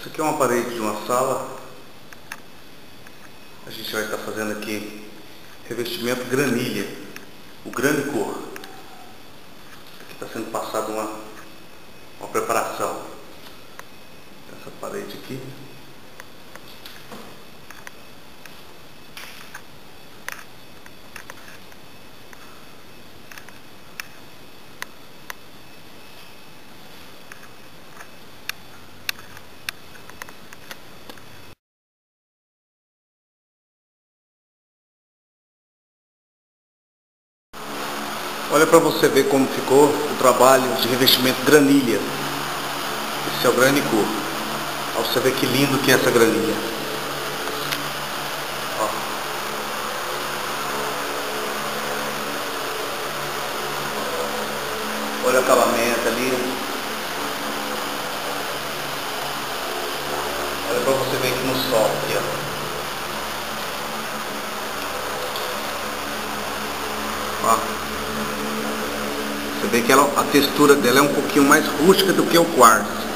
Isso aqui é uma parede de uma sala. A gente vai estar fazendo aqui revestimento granilha, o granicor. Aqui está sendo passado uma preparação. Essa parede aqui. Olha para você ver como ficou o trabalho de revestimento granilha. Esse é o granicor. Olha você ver que lindo que é essa granilha. Ó. Olha o acabamento ali. Olha para você ver que no sol aqui, ó. Você vê que a textura dela é um pouquinho mais rústica do que o quartzo.